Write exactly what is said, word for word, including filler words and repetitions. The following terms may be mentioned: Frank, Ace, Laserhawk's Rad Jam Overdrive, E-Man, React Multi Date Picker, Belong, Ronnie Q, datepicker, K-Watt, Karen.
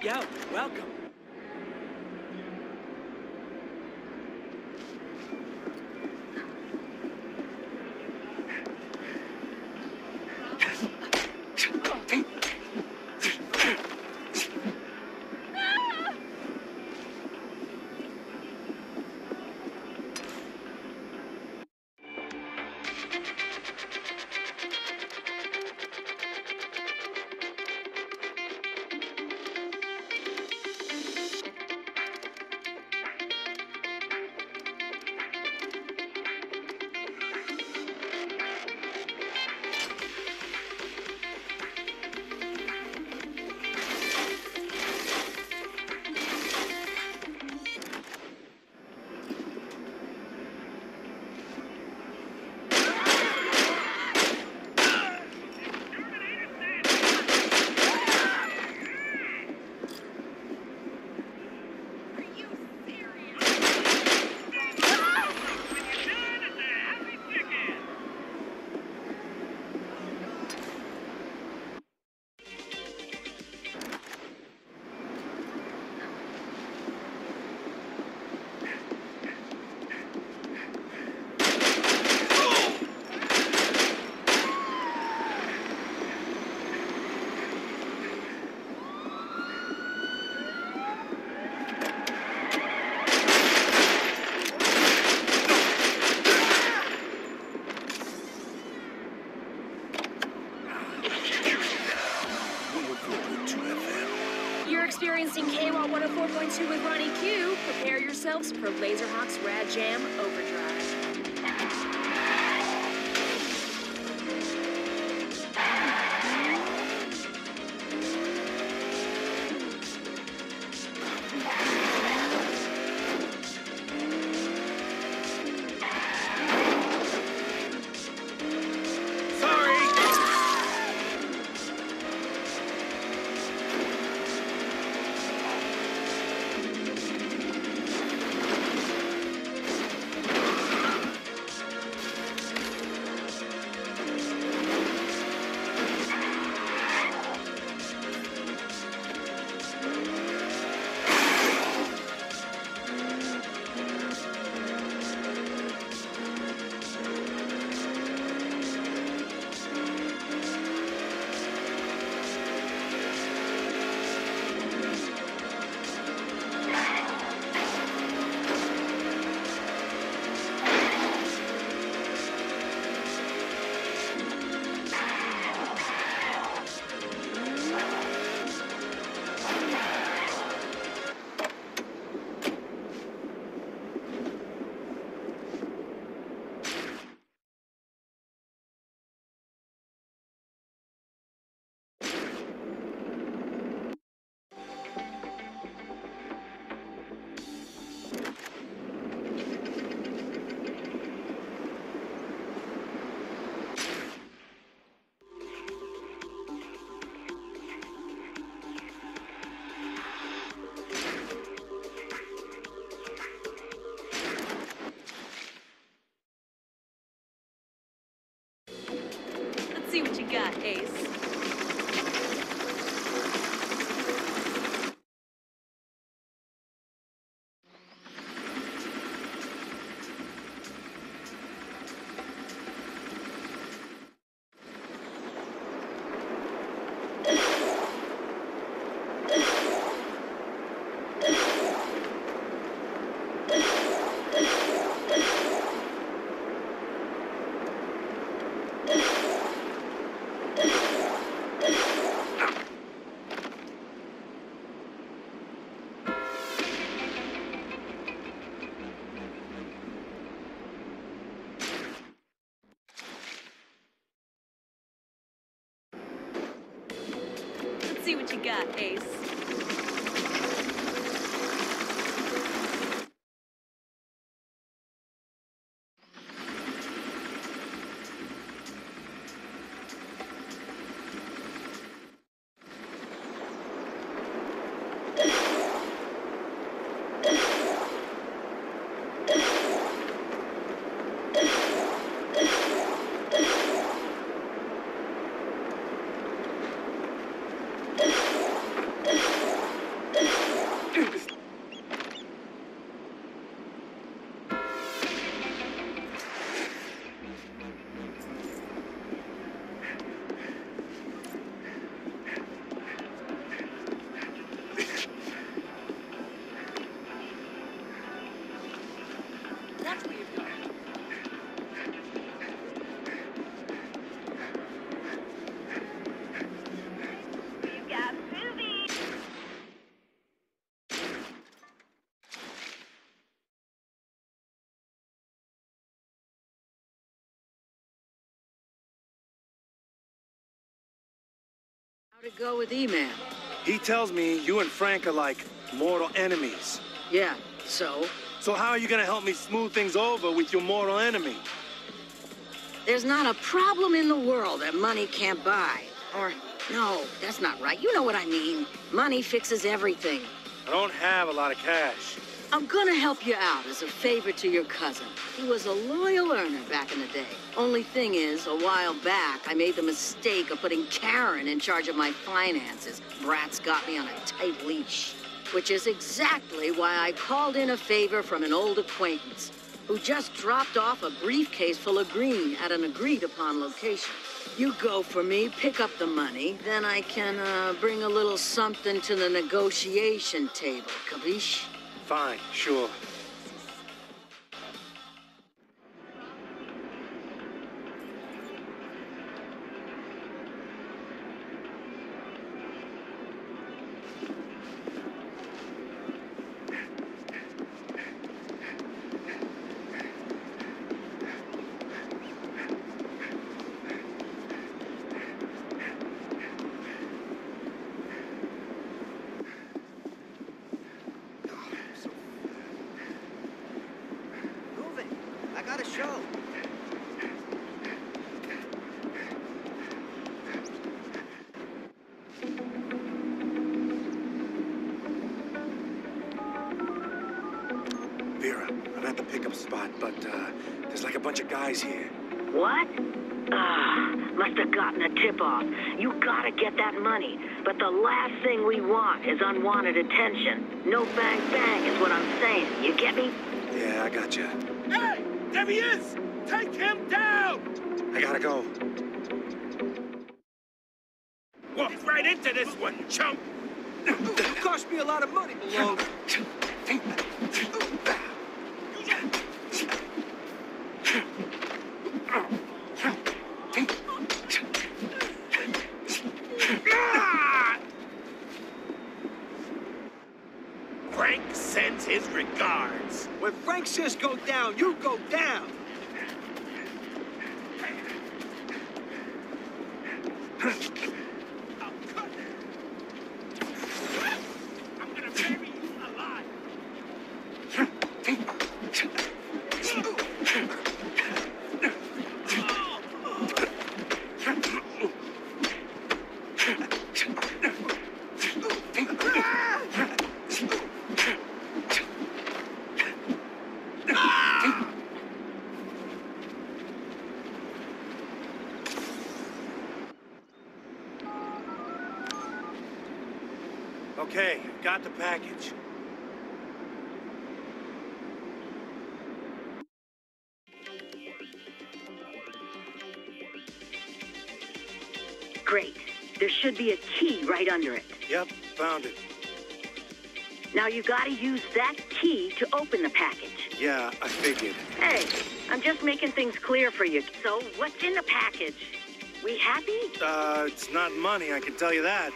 Yo, welcome. Experiencing K-Watt one oh four point two with Ronnie Q, prepare yourselves for Laserhawk's Rad Jam Overdrive. Let's see what you got, Ace. See what you got, Ace. Let's go. How'd it go with E-Man? He tells me you and Frank are like mortal enemies. Yeah, so? So how are you gonna help me smooth things over with your mortal enemy? There's not a problem in the world that money can't buy. Or, no, that's not right. You know what I mean. Money fixes everything. I don't have a lot of cash. I'm gonna help you out as a favor to your cousin. He was a loyal earner back in the day. Only thing is, a while back, I made the mistake of putting Karen in charge of my finances. Brat's got me on a tight leash. Which is exactly why I called in a favor from an old acquaintance, who just dropped off a briefcase full of green at an agreed-upon location. You go for me, pick up the money, then I can, uh, bring a little something to the negotiation table, capiche? Fine, sure. Spot, but uh, there's like a bunch of guys here. What? Ah, must have gotten a tip-off. You gotta get that money. But the last thing we want is unwanted attention. No bang bang is what I'm saying. You get me? Yeah, I got you. Hey, there he is! Take him down! I gotta go. Walk right into this one, chump! It cost me a lot of money, Belong. Frank sends his regards. When Frank says go down, you go down. I'm gonna bury you alive. Okay, got the package. Great. There should be a key right under it. Yep, found it. Now you gotta use that key to open the package. Yeah, I figured. Hey, I'm just making things clear for you. So, what's in the package? We happy? Uh, it's not money, I can tell you that.